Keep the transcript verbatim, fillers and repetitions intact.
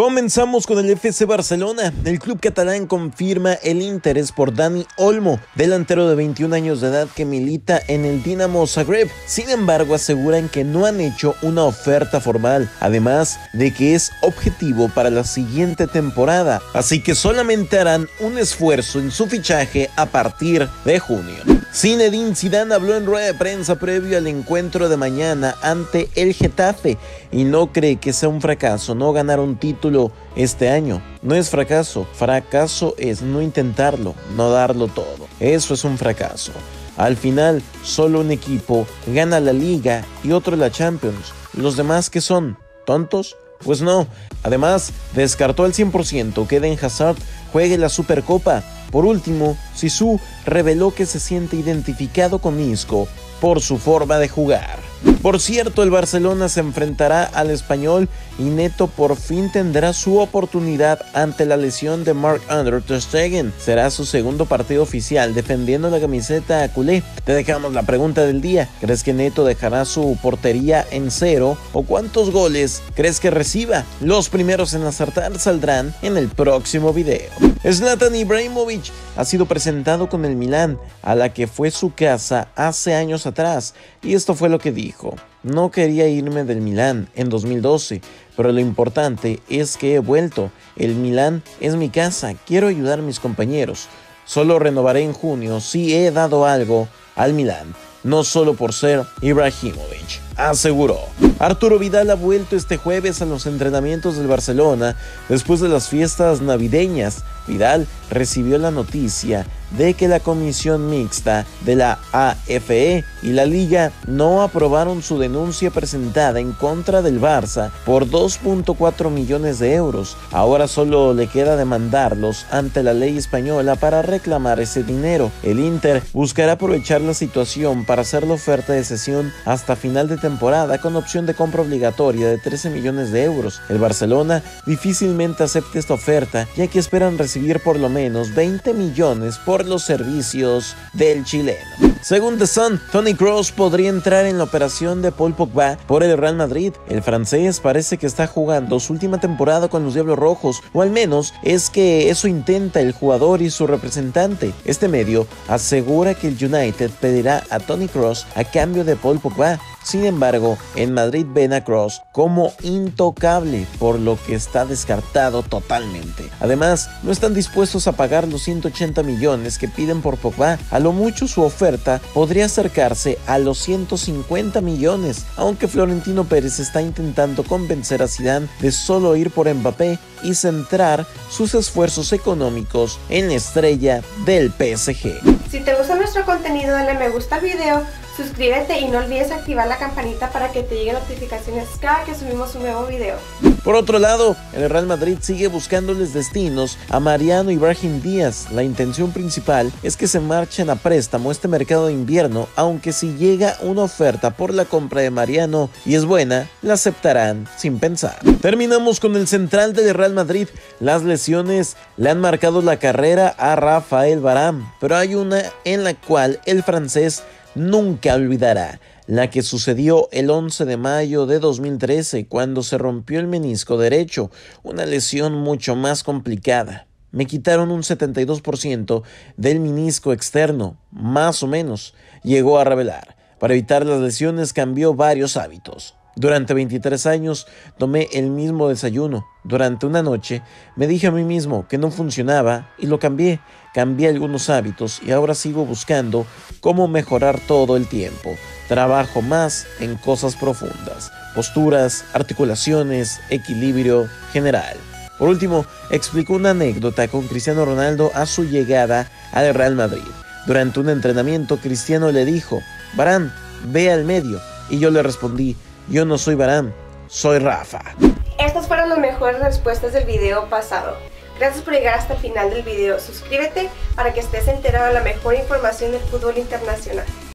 Comenzamos con el F C Barcelona. El club catalán confirma el interés por Dani Olmo, delantero de veintiún años de edad que milita en el Dinamo Zagreb. Sin embargo, aseguran que no han hecho una oferta formal, además de que es objetivo para la siguiente temporada, así que solamente harán un esfuerzo en su fichaje a partir de junio. Zinedine Zidane habló en rueda de prensa previo al encuentro de mañana ante el Getafe y no cree que sea un fracaso no ganar un título este año. No es fracaso, fracaso es no intentarlo, no darlo todo. Eso es un fracaso. Al final, solo un equipo gana la Liga y otro la Champions. ¿Los demás qué son? ¿Tontos? Pues no. Además, descartó al cien por ciento que Eden Hazard juegue la Supercopa. Por último, Zizou reveló que se siente identificado con Isco por su forma de jugar. Por cierto, el Barcelona se enfrentará al Español y Neto por fin tendrá su oportunidad ante la lesión de Marc-André ter Stegen. Será su segundo partido oficial defendiendo la camiseta culé. Te dejamos la pregunta del día. ¿Crees que Neto dejará su portería en cero o cuántos goles crees que reciba? Los primeros en acertar saldrán en el próximo video. Zlatan Ibrahimovic ha sido presentado con el Milan, a la que fue su casa hace años atrás, y esto fue lo que dijo: no quería irme del Milan en dos mil doce, pero lo importante es que he vuelto. El Milan es mi casa, quiero ayudar a mis compañeros. Solo renovaré en junio si he dado algo al Milan, no solo por ser Ibrahimovic, aseguró. Arturo Vidal ha vuelto este jueves a los entrenamientos del Barcelona después de las fiestas navideñas. Vidal recibió la noticia de que la comisión mixta de la A F E y la Liga no aprobaron su denuncia presentada en contra del Barça por dos punto cuatro millones de euros. Ahora solo le queda demandarlos ante la ley española para reclamar ese dinero. El Inter buscará aprovechar la situación para hacer la oferta de cesión hasta final de temporada con opción de compra obligatoria de trece millones de euros. El Barcelona difícilmente acepta esta oferta, ya que esperan recibir por lo menos veinte millones por los servicios del chileno. Según The Sun, Toni Kroos podría entrar en la operación de Paul Pogba por el Real Madrid. El francés parece que está jugando su última temporada con los Diablos Rojos, o al menos es que eso intenta el jugador y su representante. Este medio asegura que el United pedirá a Toni Kroos a cambio de Paul Pogba. Sin embargo, en Madrid ven a Kroos como intocable, por lo que está descartado totalmente. Además, no están dispuestos a pagar los ciento ochenta millones que piden por Pogba. A lo mucho su oferta podría acercarse a los ciento cincuenta millones, aunque Florentino Pérez está intentando convencer a Zidane de solo ir por Mbappé y centrar sus esfuerzos económicos en la estrella del P S G. Si te gusta nuestro contenido, dale me gusta al video, suscríbete y no olvides activar la campanita para que te lleguen notificaciones cada que subimos un nuevo video. Por otro lado, el Real Madrid sigue buscándoles destinos a Mariano y Brahim Díaz. La intención principal es que se marchen a préstamo este mercado de invierno, aunque si llega una oferta por la compra de Mariano y es buena, la aceptarán sin pensar. Terminamos con el central del Real Madrid. Las lesiones le han marcado la carrera a Rafael Varane, pero hay una en la cual el francés nunca olvidará, la que sucedió el once de mayo de dos mil trece cuando se rompió el menisco derecho, una lesión mucho más complicada. Me quitaron un setenta y dos por ciento del menisco externo, más o menos, llegó a revelar. Para evitar las lesiones cambió varios hábitos. Durante veintitrés años tomé el mismo desayuno. Durante una noche me dije a mí mismo que no funcionaba y lo cambié. Cambié algunos hábitos y ahora sigo buscando cómo mejorar todo el tiempo. Trabajo más en cosas profundas, posturas, articulaciones, equilibrio general. Por último, explicó una anécdota con Cristiano Ronaldo a su llegada al Real Madrid. Durante un entrenamiento, Cristiano le dijo: Varane, ve al medio. Y yo le respondí: yo no soy Varane, soy Rafa. Estas fueron las mejores respuestas del video pasado. Gracias por llegar hasta el final del video. Suscríbete para que estés enterado de la mejor información del fútbol internacional.